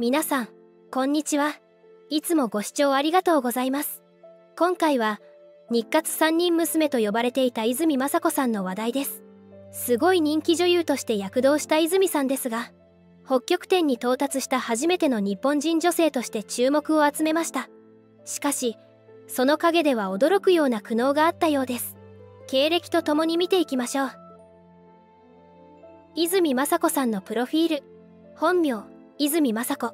皆さん、こんにちは。いつもご視聴ありがとうございます。今回は、日活三人娘と呼ばれていた泉昌子さんの話題です。すごい人気女優として躍動した泉さんですが、北極点に到達した初めての日本人女性として注目を集めました。しかし、その陰では驚くような苦悩があったようです。経歴とともに見ていきましょう。泉昌子さんのプロフィール。本名、泉昌子。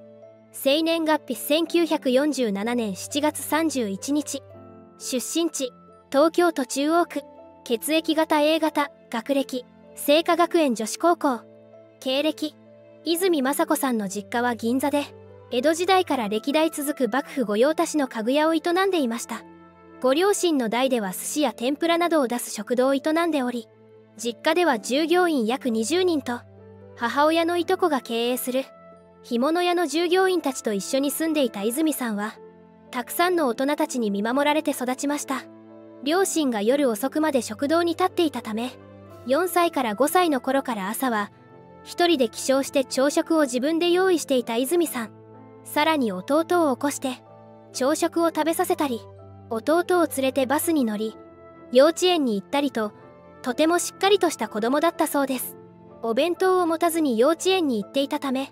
生年月日1947年7月31日。出身地、東京都中央区。血液型 A 型。学歴、清華学園女子高校。経歴、泉昌子さんの実家は銀座で、江戸時代から歴代続く幕府御用達の家具屋を営んでいました。ご両親の代では寿司や天ぷらなどを出す食堂を営んでおり、実家では従業員約20人と、母親のいとこが経営する干物屋の従業員たちと一緒に住んでいた泉さんは、たくさんの大人たちに見守られて育ちました。両親が夜遅くまで食堂に立っていたため、4歳から5歳の頃から朝は、一人で起床して朝食を自分で用意していた泉さん。さらに弟を起こして、朝食を食べさせたり、弟を連れてバスに乗り、幼稚園に行ったりと、とてもしっかりとした子供だったそうです。お弁当を持たずに幼稚園に行っていたため、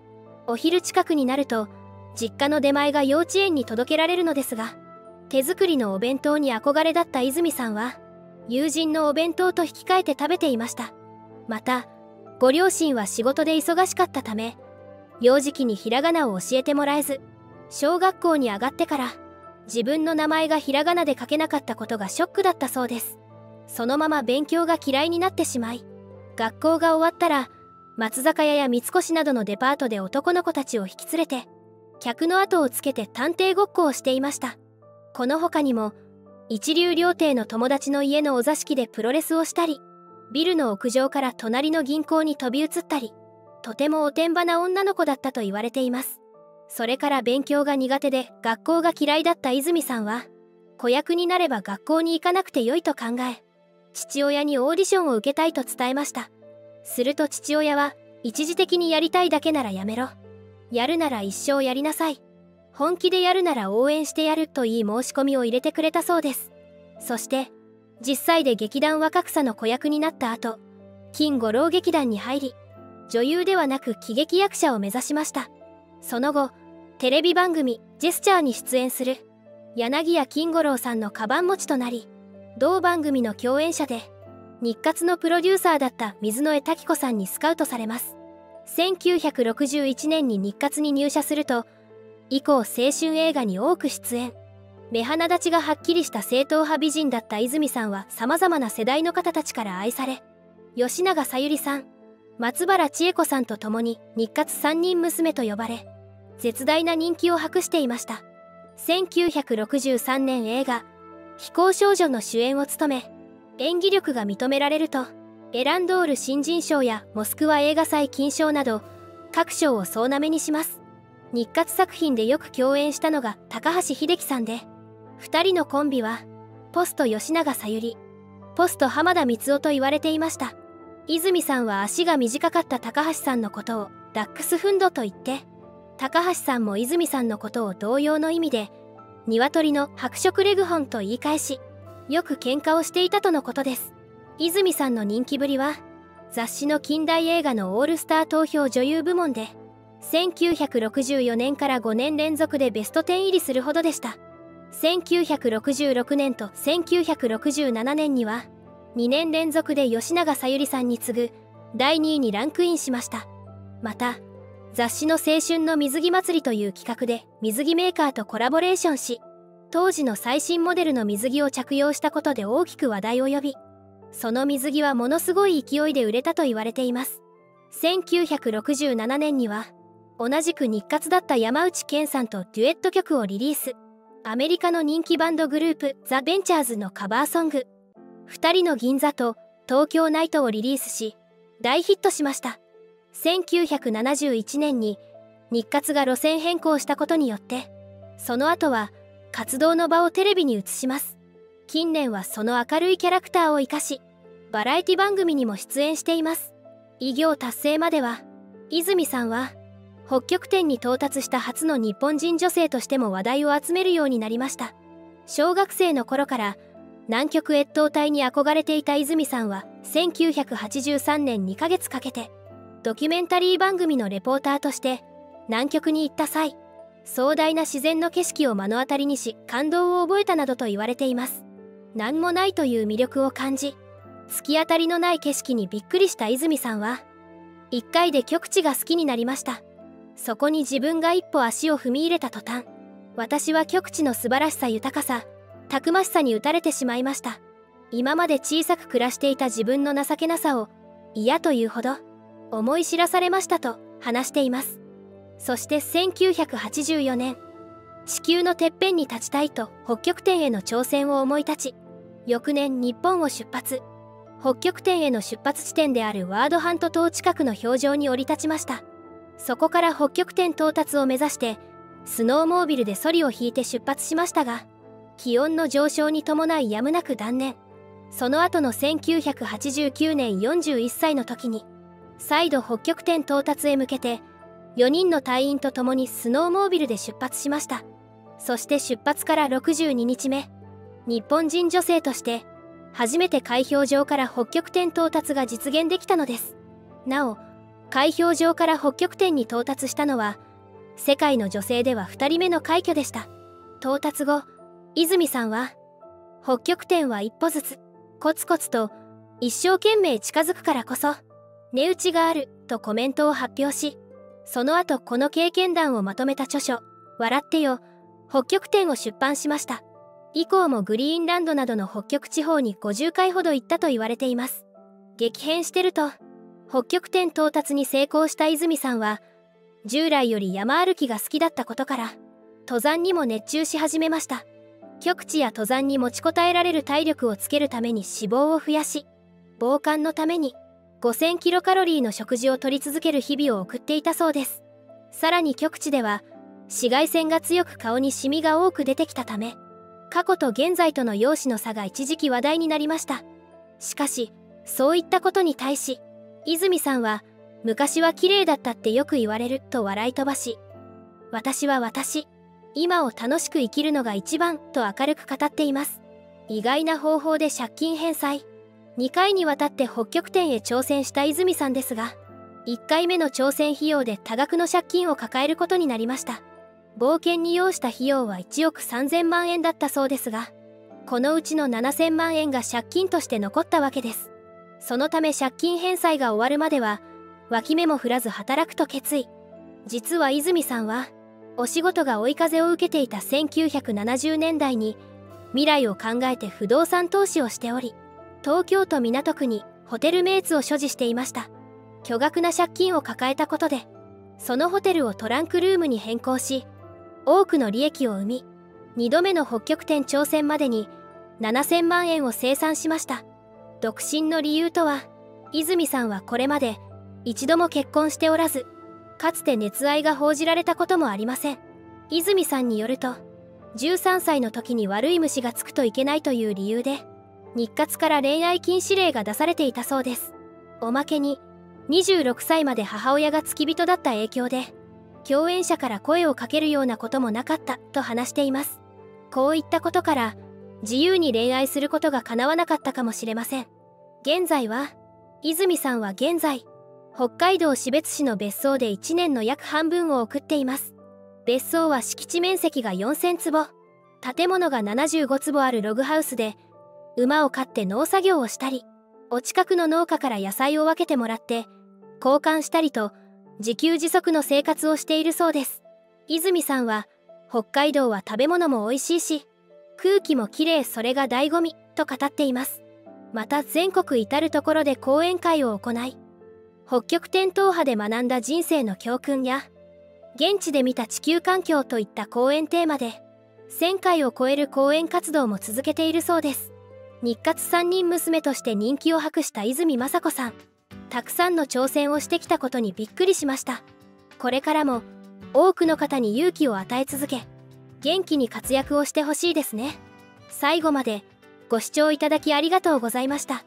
お昼近くになると実家の出前が幼稚園に届けられるのですが、手作りのお弁当に憧れだった泉さんは、友人のお弁当と引き換えて食べていました。また、ご両親は仕事で忙しかったため、幼児期にひらがなを教えてもらえず、小学校に上がってから自分の名前がひらがなで書けなかったことがショックだったそうです。そのまま勉強が嫌いになってしまい、学校が終わったら松坂屋や三越などのデパートで男の子たちを引き連れて、客の後をつけて探偵ごっこをしていました。この他にも、一流料亭の友達の家のお座敷でプロレスをしたり、ビルの屋上から隣の銀行に飛び移ったり、とてもおてんばな女の子だったと言われています。それから勉強が苦手で学校が嫌いだった泉さんは、子役になれば学校に行かなくてよいと考え、父親にオーディションを受けたいと伝えました。すると父親は、一時的にやりたいだけならやめろ。やるなら一生やりなさい。本気でやるなら応援してやるといい申し込みを入れてくれたそうです。そして、実際で劇団若草の子役になった後、金五郎劇団に入り、女優ではなく喜劇役者を目指しました。その後、テレビ番組「ジェスチャー」に出演する、柳家金五郎さんのカバン持ちとなり、同番組の共演者で日活のプロデューサーだった水野江滝子さんにスカウトされます。1961年に日活に入社すると、以降青春映画に多く出演。目鼻立ちがはっきりした正統派美人だった泉さんは、さまざまな世代の方たちから愛され、吉永小百合さん、松原千恵子さんと共に日活三人娘と呼ばれ、絶大な人気を博していました。1963年映画「非行少女」の主演を務め、演技力が認められるとエランドール新人賞やモスクワ映画祭金賞など各賞を総なめにします。日活作品でよく共演したのが高橋英樹さんで、2人のコンビはポスト吉永小百合、ポスト浜田光雄と言われていました。泉さんは足が短かった高橋さんのことをダックスフンドと言って、高橋さんも泉さんのことを同様の意味で鶏の白色レグホンと言い返し、よく喧嘩をしていたとのことです。泉さんの人気ぶりは、雑誌の近代映画のオールスター投票女優部門で1964年から5年連続でベスト10入りするほどでした。1966年と1967年には2年連続で吉永小百合さんに次ぐ第2位にランクインしました。また、雑誌の青春の水着祭りという企画で水着メーカーとコラボレーションし、当時の最新モデルの水着を着用したことで大きく話題を呼び、その水着はものすごい勢いで売れたと言われています。1967年には、同じく日活だった山内健さんとデュエット曲をリリース。アメリカの人気バンドグループザ・ベンチャーズのカバーソング「2人の銀座」と「東京ナイト」をリリースし、大ヒットしました。1971年に日活が路線変更したことによって、その後は活動の場をテレビに移します。近年はその明るいキャラクターを生かし、バラエティ番組にも出演しています。偉業達成までは、泉さんは北極点に到達した初の日本人女性としても話題を集めるようになりました。小学生の頃から南極越冬隊に憧れていた泉さんは1983年2ヶ月かけてドキュメンタリー番組のレポーターとして南極に行った際、壮大な自然の景色を目の当たりにし感動を覚えたなどと言われています。何もないという魅力を感じ、突き当たりのない景色にびっくりした泉さんは1回で極地が好きになりました。そこに自分が一歩足を踏み入れた途端、私は極地の素晴らしさ、豊かさ、たくましさに打たれてしまいました。今まで小さく暮らしていた自分の情けなさを嫌というほど思い知らされましたと話しています。そして1984年、地球のてっぺんに立ちたいと北極点への挑戦を思い立ち、翌年日本を出発。北極点への出発地点であるワード半島島近くの氷上に降り立ちました。そこから北極点到達を目指してスノーモービルでソリを引いて出発しましたが、気温の上昇に伴いやむなく断念。その後の1989年41歳の時に再度北極点到達へ向けて4人の隊員と共にスノーモービルで出発しました。そして出発から62日目、日本人女性として初めて開票場から北極点到達が実現できたのです。なお、開票場から北極点に到達したのは世界の女性では2人目の快挙でした。到達後、泉さんは「北極点は一歩ずつコツコツと一生懸命近づくからこそ値打ちがある」とコメントを発表し、その後この経験談をまとめた著書「笑ってよ北極点」を出版しました。以降もグリーンランドなどの北極地方に50回ほど行ったと言われています。激変してると北極点到達に成功した泉さんは、従来より山歩きが好きだったことから登山にも熱中し始めました。極地や登山に持ちこたえられる体力をつけるために脂肪を増やし、防寒のために5000キロカロリーの食事を摂り続ける日々を送っていたそうです。さらに極地では紫外線が強く顔にシミが多く出てきたため、過去と現在との容姿の差が一時期話題になりました。しかしそういったことに対し泉さんは「昔は綺麗だったってよく言われる」と笑い飛ばし、私は私、今を楽しく生きるのが一番と明るく語っています。意外な方法で借金返済、2回にわたって北極点へ挑戦した泉さんですが、1回目の挑戦費用で多額の借金を抱えることになりました。冒険に要した費用は1億3000万円だったそうですが、このうちの7000万円が借金として残ったわけです。そのため借金返済が終わるまでは脇目も振らず働くと決意。実は泉さんはお仕事が追い風を受けていた1970年代に未来を考えて不動産投資をしており、東京都港区にホテルメイツを所持していました。巨額な借金を抱えたことでそのホテルをトランクルームに変更し、多くの利益を生み、2度目の北極点挑戦までに7000万円を清算しました。独身の理由とは、泉さんはこれまで一度も結婚しておらず、かつて熱愛が報じられたこともありません。泉さんによると、13歳の時に悪い虫がつくといけないという理由で日活から恋愛禁止令が出されていたそうです。おまけに26歳まで母親が付き人だった影響で共演者から声をかけるようなこともなかったと話しています。こういったことから自由に恋愛することが叶わなかったかもしれません。現在は泉さんは北海道士別市の別荘で1年の約半分を送っています。別荘は敷地面積が4000坪、建物が75坪あるログハウスで、馬を飼って農作業をしたり、お近くの農家から野菜を分けてもらって交換したりと、自給自足の生活をしているそうです。泉さんは北海道は食べ物も美味しいし空気もきれい、それが醍醐味と語っています。また全国至る所で講演会を行い、北極点踏破で学んだ人生の教訓や現地で見た地球環境といった講演テーマで1000回を超える講演活動も続けているそうです。日活3人娘として人気を博した泉雅子さん、たくさんの挑戦をしてきたことにびっくりしました。これからも多くの方に勇気を与え続け、元気に活躍をしてほしいですね。最後までご視聴いただきありがとうございました。